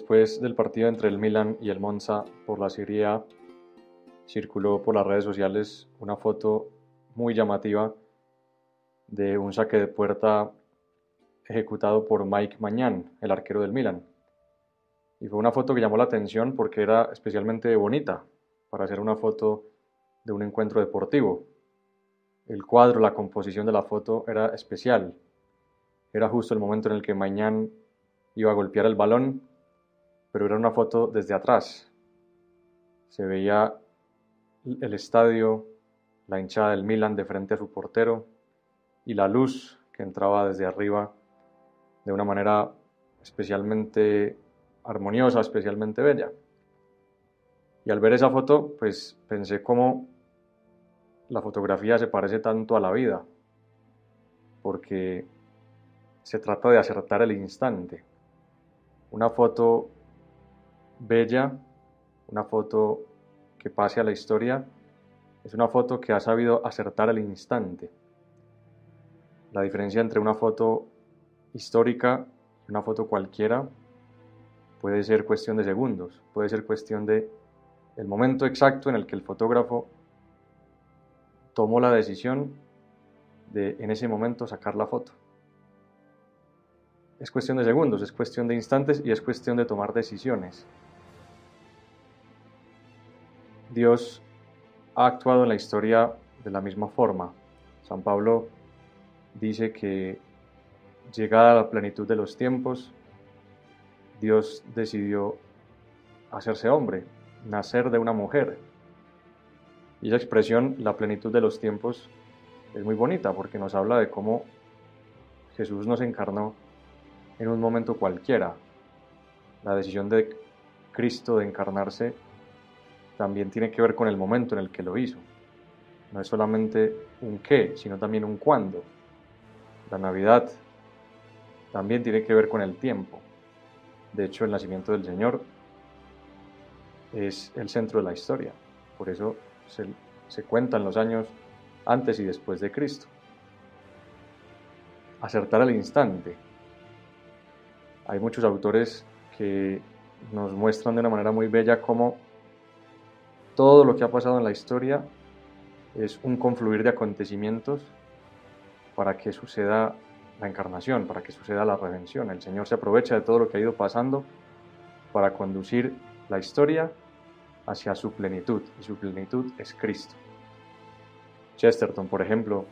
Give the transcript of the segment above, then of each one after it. Después del partido entre el Milan y el Monza por la Serie A, circuló por las redes sociales una foto muy llamativa de un saque de puerta ejecutado por Mike Mañan, el arquero del Milan. Y fue una foto que llamó la atención porque era especialmente bonita para hacer una foto de un encuentro deportivo. El cuadro, la composición de la foto era especial. Era justo el momento en el que Mañan iba a golpear el balón, pero era una foto desde atrás. Se veía el estadio, la hinchada del Milan de frente a su portero y la luz que entraba desde arriba de una manera especialmente armoniosa, especialmente bella. Y al ver esa foto, pues pensé cómo la fotografía se parece tanto a la vida, porque se trata de acertar el instante. Una foto bella, una foto que pase a la historia, es una foto que ha sabido acertar el instante. La diferencia entre una foto histórica y una foto cualquiera puede ser cuestión de segundos, puede ser cuestión de el momento exacto en el que el fotógrafo tomó la decisión de en ese momento sacar la foto. Es cuestión de segundos, es cuestión de instantes y es cuestión de tomar decisiones. Dios ha actuado en la historia de la misma forma. San Pablo dice que llegada la plenitud de los tiempos, Dios decidió hacerse hombre, nacer de una mujer. Y esa expresión, la plenitud de los tiempos, es muy bonita porque nos habla de cómo Jesús nos encarnó en un momento cualquiera. La decisión de Cristo de encarnarse también tiene que ver con el momento en el que lo hizo. No es solamente un qué, sino también un cuándo. La Navidad también tiene que ver con el tiempo. De hecho, el nacimiento del Señor es el centro de la historia. Por eso se cuentan los años antes y después de Cristo. Acertar al instante. Hay muchos autores que nos muestran de una manera muy bella cómo todo lo que ha pasado en la historia es un confluir de acontecimientos para que suceda la encarnación, para que suceda la redención. El Señor se aprovecha de todo lo que ha ido pasando para conducir la historia hacia su plenitud, y su plenitud es Cristo. Chesterton, por ejemplo,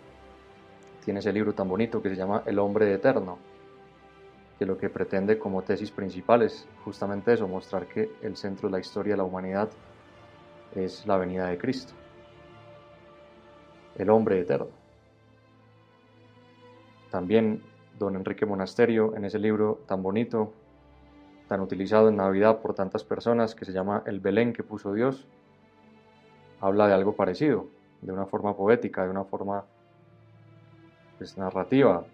tiene ese libro tan bonito que se llama El Hombre Eterno, que lo que pretende como tesis principal es justamente eso, mostrar que el centro de la historia de la humanidad es la venida de Cristo, el hombre eterno. También Don Enrique Monasterio, en ese libro tan bonito, tan utilizado en Navidad por tantas personas, que se llama El Belén que puso Dios, habla de algo parecido, de una forma poética, de una forma pues, narrativa.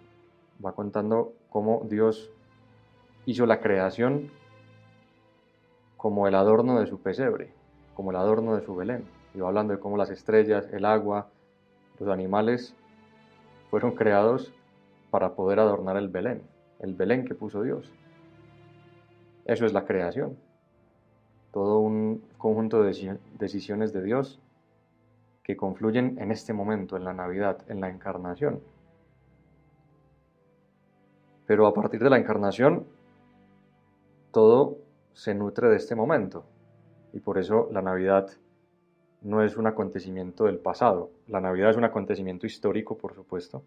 Va contando cómo Dios hizo la creación como el adorno de su pesebre, como el adorno de su Belén. Y va hablando de cómo las estrellas, el agua, los animales fueron creados para poder adornar el Belén que puso Dios. Eso es la creación. Todo un conjunto de decisiones de Dios que confluyen en este momento, en la Navidad, en la encarnación. Pero a partir de la encarnación, todo se nutre de este momento. Y por eso la Navidad no es un acontecimiento del pasado. La Navidad es un acontecimiento histórico, por supuesto,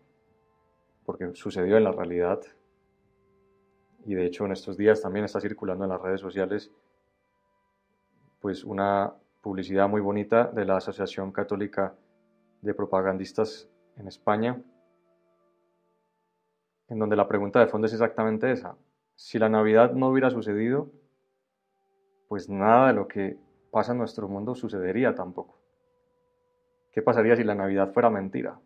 porque sucedió en la realidad. Y de hecho en estos días también está circulando en las redes sociales pues una publicidad muy bonita de la Asociación Católica de Propagandistas en España, en donde la pregunta de fondo es exactamente esa. Si la Navidad no hubiera sucedido, pues nada de lo que pasa en nuestro mundo sucedería tampoco. ¿Qué pasaría si la Navidad fuera mentira?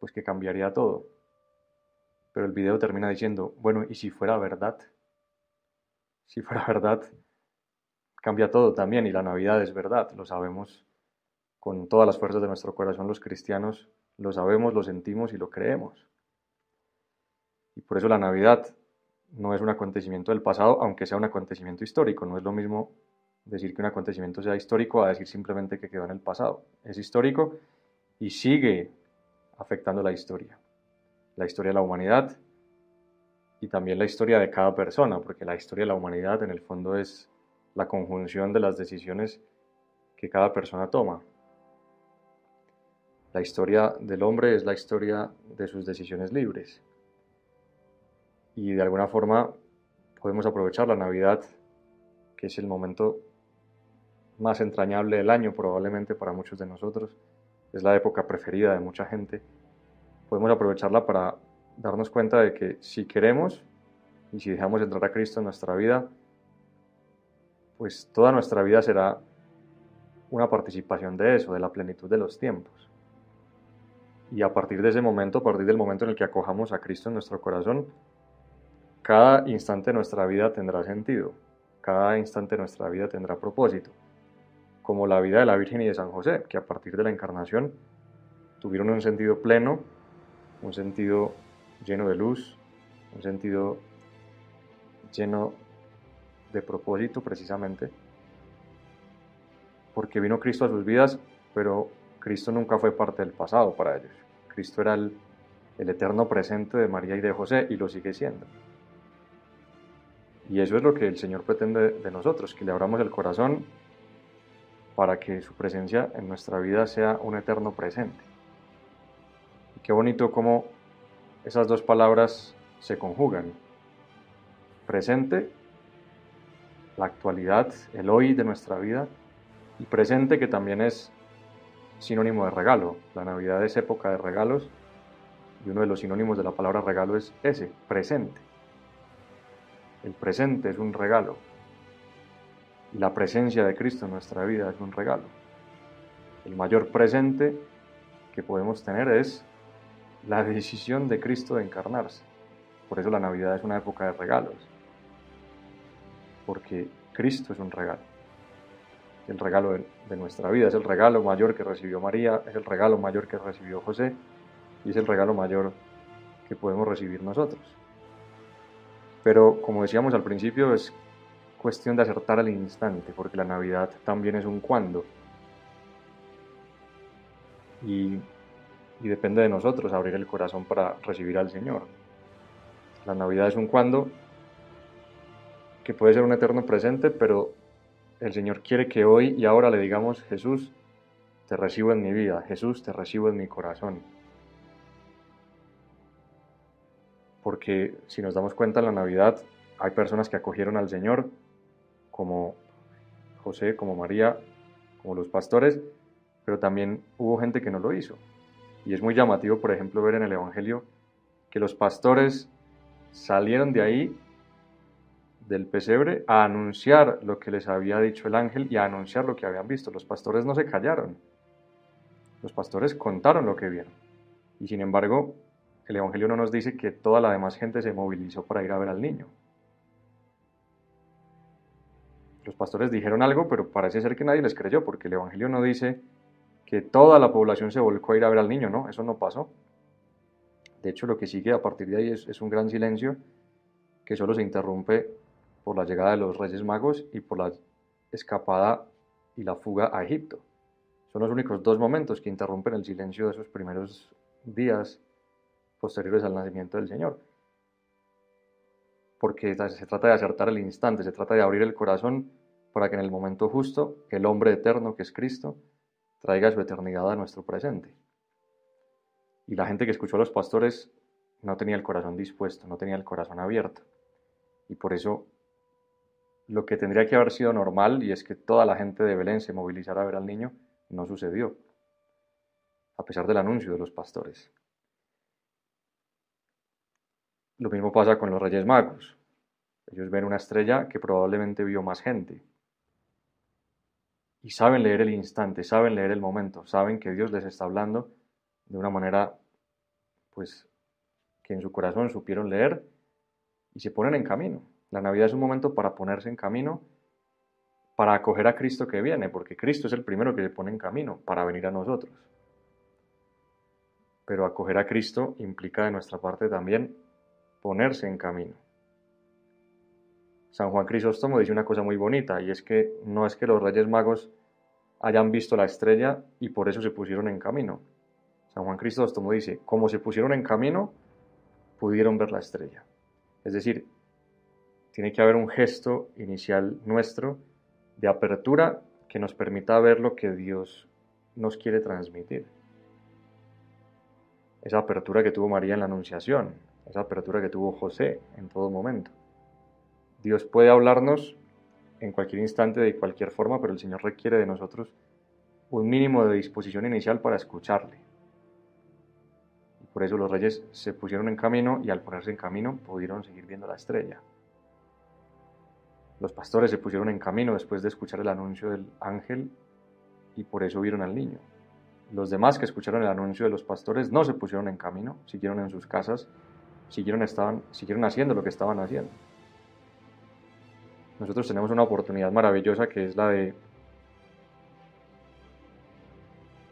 Pues que cambiaría todo. Pero el video termina diciendo, bueno, ¿y si fuera verdad? Si fuera verdad, cambia todo también, y la Navidad es verdad, lo sabemos con todas las fuerzas de nuestro corazón los cristianos, lo sabemos, lo sentimos y lo creemos. Y por eso la Navidad no es un acontecimiento del pasado, aunque sea un acontecimiento histórico. No es lo mismo decir que un acontecimiento sea histórico a decir simplemente que quedó en el pasado. Es histórico y sigue afectando la historia de la humanidad y también la historia de cada persona, porque la historia de la humanidad en el fondo es la conjunción de las decisiones que cada persona toma. La historia del hombre es la historia de sus decisiones libres. Y de alguna forma podemos aprovechar la Navidad, que es el momento más entrañable del año probablemente para muchos de nosotros. Es la época preferida de mucha gente. Podemos aprovecharla para darnos cuenta de que si queremos y si dejamos entrar a Cristo en nuestra vida, pues toda nuestra vida será una participación de eso, de la plenitud de los tiempos. Y a partir de ese momento, a partir del momento en el que acojamos a Cristo en nuestro corazón, cada instante de nuestra vida tendrá sentido, cada instante de nuestra vida tendrá propósito, como la vida de la Virgen y de San José, que a partir de la Encarnación tuvieron un sentido pleno, un sentido lleno de luz, un sentido lleno de propósito precisamente, porque vino Cristo a sus vidas, pero Cristo nunca fue parte del pasado para ellos. Cristo era el eterno presente de María y de José y lo sigue siendo. Y eso es lo que el Señor pretende de nosotros, que le abramos el corazón para que su presencia en nuestra vida sea un eterno presente. Y qué bonito cómo esas dos palabras se conjugan. Presente, la actualidad, el hoy de nuestra vida, y presente que también es sinónimo de regalo. La Navidad es época de regalos y uno de los sinónimos de la palabra regalo es ese, presente. El presente es un regalo y la presencia de Cristo en nuestra vida es un regalo. El mayor presente que podemos tener es la decisión de Cristo de encarnarse. Por eso la Navidad es una época de regalos, porque Cristo es un regalo. El regalo de nuestra vida es el regalo mayor que recibió María, es el regalo mayor que recibió José y es el regalo mayor que podemos recibir nosotros. Pero, como decíamos al principio, es cuestión de acertar al instante, porque la Navidad también es un cuándo. Y depende de nosotros abrir el corazón para recibir al Señor. La Navidad es un cuándo que puede ser un eterno presente, pero el Señor quiere que hoy y ahora le digamos: Jesús, te recibo en mi vida, Jesús, te recibo en mi corazón. Porque si nos damos cuenta en la Navidad hay personas que acogieron al Señor, como José, como María, como los pastores, pero también hubo gente que no lo hizo. Y es muy llamativo, por ejemplo, ver en el Evangelio que los pastores salieron de ahí, del pesebre, a anunciar lo que les había dicho el ángel y a anunciar lo que habían visto. Los pastores no se callaron, los pastores contaron lo que vieron. Y sin embargo, el Evangelio no nos dice que toda la demás gente se movilizó para ir a ver al niño. Los pastores dijeron algo, pero parece ser que nadie les creyó, porque el Evangelio no dice que toda la población se volcó a ir a ver al niño, no, eso no pasó. De hecho, lo que sigue a partir de ahí es un gran silencio que solo se interrumpe por la llegada de los Reyes Magos y por la escapada y la fuga a Egipto. Son los únicos dos momentos que interrumpen el silencio de esos primeros días posteriores al nacimiento del Señor. Porque se trata de acertar el instante, se trata de abrir el corazón para que en el momento justo el hombre eterno que es Cristo traiga su eternidad a nuestro presente. Y la gente que escuchó a los pastores no tenía el corazón dispuesto, no tenía el corazón abierto. Y por eso lo que tendría que haber sido normal, y es que toda la gente de Belén se movilizara a ver al niño, no sucedió, a pesar del anuncio de los pastores. Lo mismo pasa con los Reyes Magos. Ellos ven una estrella que probablemente vio más gente. Y saben leer el instante, saben leer el momento, saben que Dios les está hablando de una manera, pues, que en su corazón supieron leer y se ponen en camino. La Navidad es un momento para ponerse en camino, para acoger a Cristo que viene, porque Cristo es el primero que se pone en camino para venir a nosotros. Pero acoger a Cristo implica de nuestra parte también ponerse en camino, San Juan Crisóstomo dice una cosa muy bonita, y es que no es que los Reyes Magos hayan visto la estrella y por eso se pusieron en camino. San Juan Crisóstomo dice, como se pusieron en camino, pudieron ver la estrella. Es decir, tiene que haber un gesto inicial nuestro de apertura que nos permita ver lo que Dios nos quiere transmitir. Esa apertura que tuvo María en la Anunciación, esa apertura que tuvo José en todo momento. Dios puede hablarnos en cualquier instante, de cualquier forma, pero el Señor requiere de nosotros un mínimo de disposición inicial para escucharle. Y por eso los reyes se pusieron en camino, y al ponerse en camino pudieron seguir viendo la estrella. Los pastores se pusieron en camino después de escuchar el anuncio del ángel, y por eso vieron al niño. Los demás que escucharon el anuncio de los pastores no se pusieron en camino, siguieron en sus casas, siguieron haciendo lo que estaban haciendo. Nosotros tenemos una oportunidad maravillosa, que es la de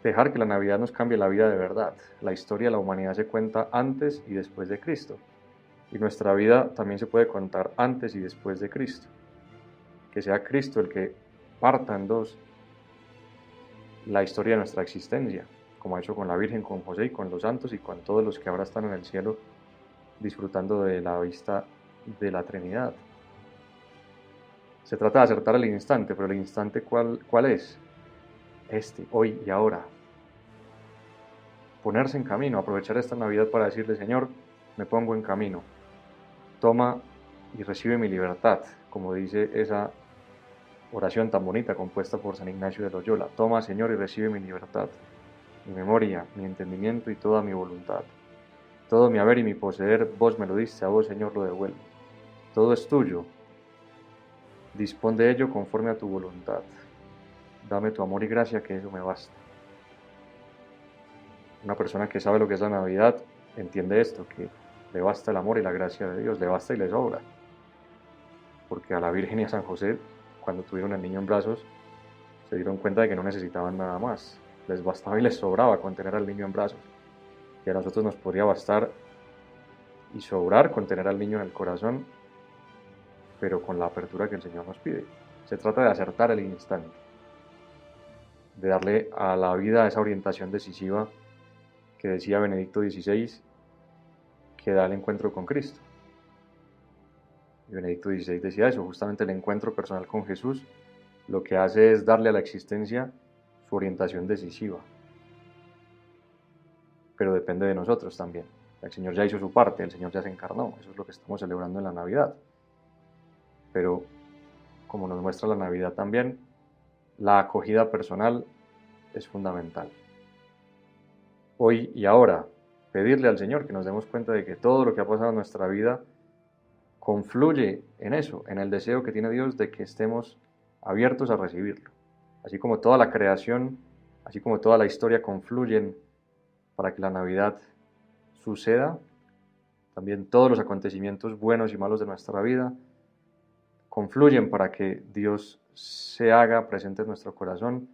dejar que la Navidad nos cambie la vida de verdad. La historia de la humanidad se cuenta antes y después de Cristo, y nuestra vida también se puede contar antes y después de Cristo. Que sea Cristo el que parta en dos la historia de nuestra existencia, como ha hecho con la Virgen, con José y con los santos y con todos los que ahora están en el cielo disfrutando de la vista de la Trinidad. Se trata de acertar el instante, pero el instante ¿cuál es? Este, hoy y ahora. Ponerse en camino, aprovechar esta Navidad para decirle: Señor, me pongo en camino, toma y recibe mi libertad, como dice esa oración tan bonita compuesta por San Ignacio de Loyola. Toma, Señor, y recibe mi libertad, mi memoria, mi entendimiento y toda mi voluntad. Todo mi haber y mi poseer, vos me lo diste, a vos, Señor, lo devuelvo. Todo es tuyo, dispón de ello conforme a tu voluntad. Dame tu amor y gracia, que eso me basta. Una persona que sabe lo que es la Navidad entiende esto, que le basta el amor y la gracia de Dios, le basta y le sobra. Porque a la Virgen y a San José, cuando tuvieron al niño en brazos, se dieron cuenta de que no necesitaban nada más. Les bastaba y les sobraba con tener al niño en brazos. Y a nosotros nos podría bastar y sobrar con tener al niño en el corazón, pero con la apertura que el Señor nos pide. Se trata de acertar el instante, de darle a la vida esa orientación decisiva que decía Benedicto XVI, que da el encuentro con Cristo. Y Benedicto XVI decía eso, justamente el encuentro personal con Jesús lo que hace es darle a la existencia su orientación decisiva. Pero depende de nosotros también. El Señor ya hizo su parte, el Señor ya se encarnó, eso es lo que estamos celebrando en la Navidad. Pero, como nos muestra la Navidad también, la acogida personal es fundamental. Hoy y ahora, pedirle al Señor que nos demos cuenta de que todo lo que ha pasado en nuestra vida confluye en eso, en el deseo que tiene Dios de que estemos abiertos a recibirlo. Así como toda la creación, así como toda la historia confluyen para que la Navidad suceda, también todos los acontecimientos buenos y malos de nuestra vida confluyen para que Dios se haga presente en nuestro corazón,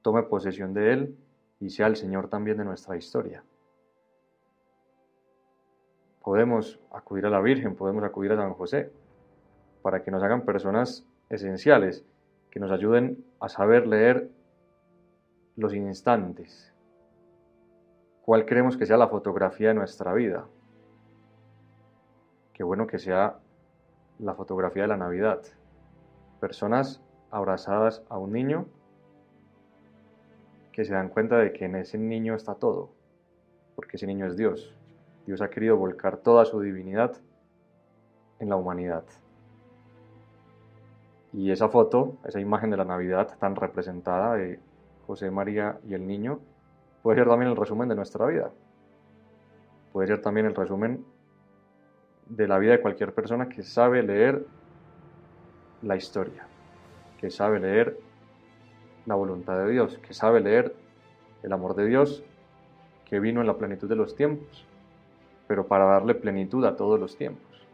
tome posesión de Él y sea el Señor también de nuestra historia. Podemos acudir a la Virgen, podemos acudir a San José, para que nos hagan personas esenciales, que nos ayuden a saber leer los instantes. ¿Cuál queremos que sea la fotografía de nuestra vida? Qué bueno que sea la fotografía de la Navidad. Personas abrazadas a un niño que se dan cuenta de que en ese niño está todo, porque ese niño es Dios. Dios ha querido volcar toda su divinidad en la humanidad. Y esa foto, esa imagen de la Navidad tan representada de José, María y el niño, puede ser también el resumen de nuestra vida. Puede ser también el resumen de la vida de cualquier persona que sabe leer la historia, que sabe leer la voluntad de Dios, que sabe leer el amor de Dios que vino en la plenitud de los tiempos, pero para darle plenitud a todos los tiempos.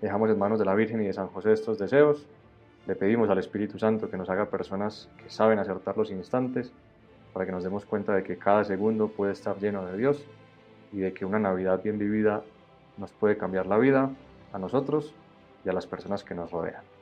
Dejamos en manos de la Virgen y de San José estos deseos, le pedimos al Espíritu Santo que nos haga personas que saben acertar los instantes, para que nos demos cuenta de que cada segundo puede estar lleno de Dios y de que una Navidad bien vivida nos puede cambiar la vida a nosotros y a las personas que nos rodean.